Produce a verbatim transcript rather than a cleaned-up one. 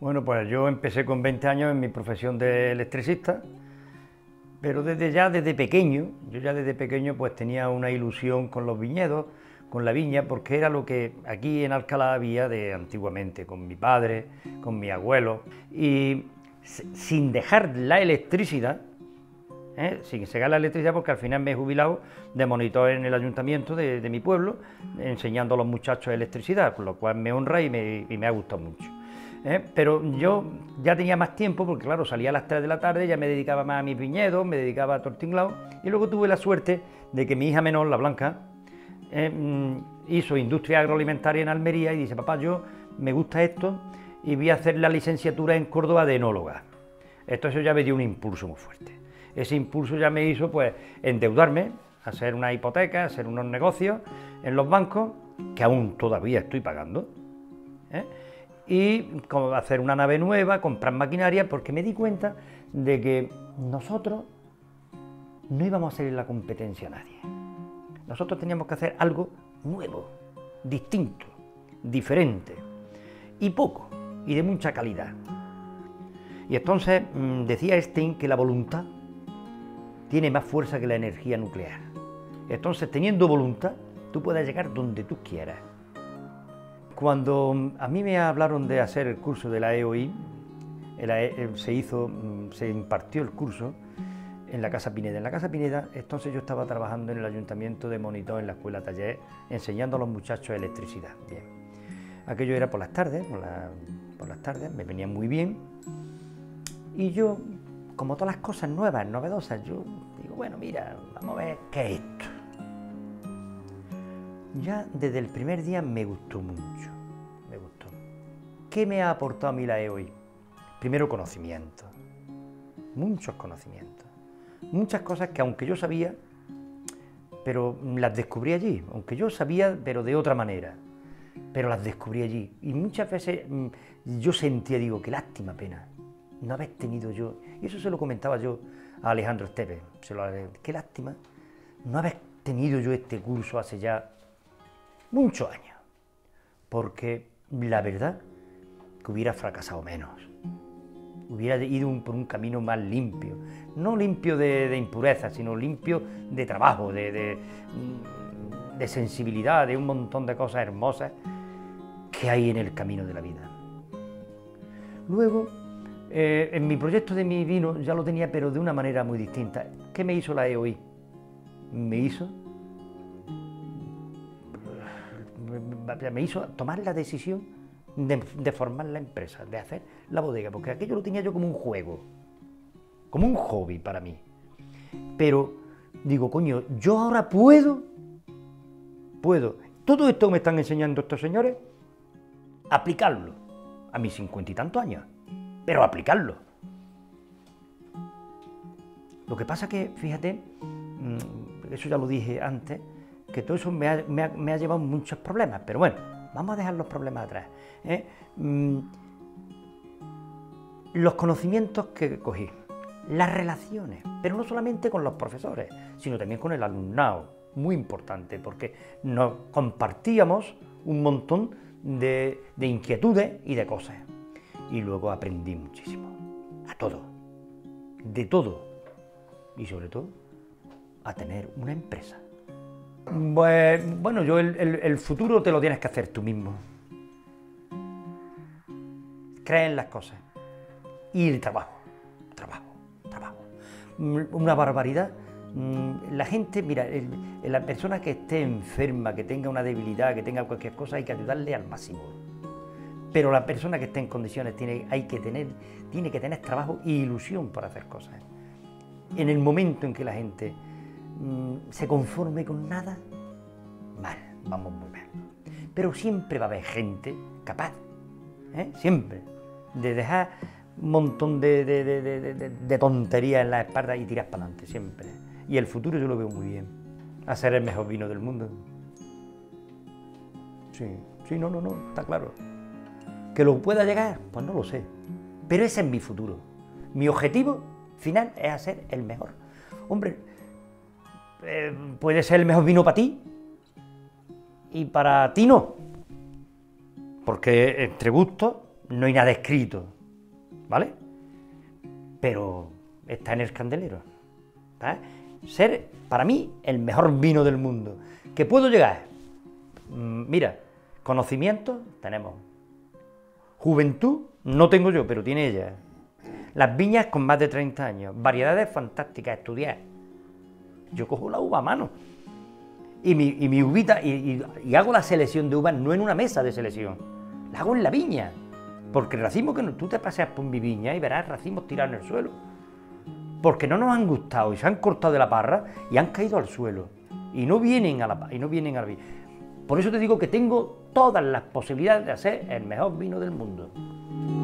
Bueno, pues yo empecé con veinte años en mi profesión de electricista, pero desde ya desde pequeño, yo ya desde pequeño pues tenía una ilusión con los viñedos, con la viña, porque era lo que aquí en Alcalá había de antiguamente, con mi padre, con mi abuelo, y sin dejar la electricidad, ¿eh? sin dejar la electricidad, porque al final me he jubilado de monitor en el ayuntamiento de, de mi pueblo, enseñando a los muchachos electricidad, con lo cual me honra y me, y me ha gustado mucho. ¿Eh? Pero yo ya tenía más tiempo, porque claro, salía a las tres de la tarde, ya me dedicaba más a mis viñedos, me dedicaba a Tortinglao, y luego tuve la suerte de que mi hija menor, la Blanca, eh, hizo industria agroalimentaria en Almería, y dice, papá, yo me gusta esto, y voy a hacer la licenciatura en Córdoba de enóloga. Esto eso ya me dio un impulso muy fuerte. Ese impulso ya me hizo pues endeudarme, hacer una hipoteca, hacer unos negocios en los bancos, que aún todavía estoy pagando, ¿eh? y hacer una nave nueva, comprar maquinaria, porque me di cuenta de que nosotros no íbamos a hacer la competencia a nadie. Nosotros teníamos que hacer algo nuevo, distinto, diferente, y poco, y de mucha calidad. Y entonces decía Einstein que la voluntad tiene más fuerza que la energía nuclear. Entonces, teniendo voluntad, tú puedes llegar donde tú quieras. Cuando a mí me hablaron de hacer el curso de la E O I, se hizo, se impartió el curso en la Casa Pineda. En la Casa Pineda, entonces yo estaba trabajando en el Ayuntamiento de Monitón, en la Escuela Taller, enseñando a los muchachos electricidad. Bien. Aquello era por las tardes, por, la, por las tardes, me venía muy bien. Y yo, como todas las cosas nuevas, novedosas, yo digo, bueno, mira, vamos a ver qué es esto. Ya desde el primer día me gustó mucho, me gustó. ¿Qué me ha aportado a mí la E O I? Primero, conocimiento, muchos conocimientos, muchas cosas que aunque yo sabía, pero las descubrí allí, aunque yo sabía, pero de otra manera, pero las descubrí allí. Y muchas veces yo sentía, digo, qué lástima, pena, no haber tenido yo, y eso se lo comentaba yo a Alejandro Esteves, se lo, qué lástima, no haber tenido yo este curso hace ya muchos años, porque la verdad que hubiera fracasado menos, hubiera ido un, por un camino más limpio, no limpio de, de impureza, sino limpio de trabajo, de, de, de sensibilidad, de un montón de cosas hermosas que hay en el camino de la vida. Luego, eh, en mi proyecto de mi vino ya lo tenía, pero de una manera muy distinta. ¿Qué me hizo la E O I? Me hizo... me hizo tomar la decisión de, de formar la empresa, de hacer la bodega, porque aquello lo tenía yo como un juego, como un hobby para mí. Pero digo, coño, yo ahora puedo, puedo, todo esto que me están enseñando estos señores, aplicarlo a mis cincuenta y tantos años, pero aplicarlo. Lo que pasa que, fíjate, eso ya lo dije antes, que todo eso me ha, me, ha, me ha llevado muchos problemas, pero bueno, vamos a dejar los problemas atrás. ¿eh? Mm, los conocimientos que cogí, las relaciones, pero no solamente con los profesores, sino también con el alumnado, muy importante, porque nos compartíamos un montón de, de inquietudes y de cosas. Y luego aprendí muchísimo, a todo, de todo, y sobre todo a tener una empresa. Pues, bueno, yo el, el, el futuro te lo tienes que hacer tú mismo. Cree en las cosas. Y el trabajo, trabajo, trabajo. Una barbaridad. La gente, mira, el, la persona que esté enferma, que tenga una debilidad, que tenga cualquier cosa, hay que ayudarle al máximo. Pero la persona que esté en condiciones tiene, hay que tener, tiene que tener trabajo e ilusión para hacer cosas. En el momento en que la gente se conforme con nada, mal, vamos muy mal. Pero siempre va a haber gente capaz, ¿eh? siempre, de dejar un montón de, de, de, de, de, de tonterías en la espalda y tirar para adelante, siempre. Y el futuro yo lo veo muy bien, hacer el mejor vino del mundo. Sí, sí, no, no, no, está claro. ¿Que lo pueda llegar? Pues no lo sé, pero ese es mi futuro. Mi objetivo final es hacer el mejor. Hombre, eh, puede ser el mejor vino para ti y para ti no. Porque entre gustos no hay nada escrito, ¿vale? Pero está en el candelero. ¿Vale? Ser, para mí, el mejor vino del mundo. ¿Qué puedo llegar? Mira, conocimiento tenemos. Juventud no tengo yo, pero tiene ella. Las viñas con más de treinta años. Variedades fantásticas, estudiar. Yo cojo la uva a mano. Y mi, y mi uvita, y, y, y hago la selección de uvas no en una mesa de selección. La hago en la viña. Porque el racimo que no, tú te paseas por mi viña y verás racimos tirados en el suelo. Porque no nos han gustado y se han cortado de la parra y han caído al suelo. Y no vienen a la y no vienen a la viña. Por eso te digo que tengo todas las posibilidades de hacer el mejor vino del mundo.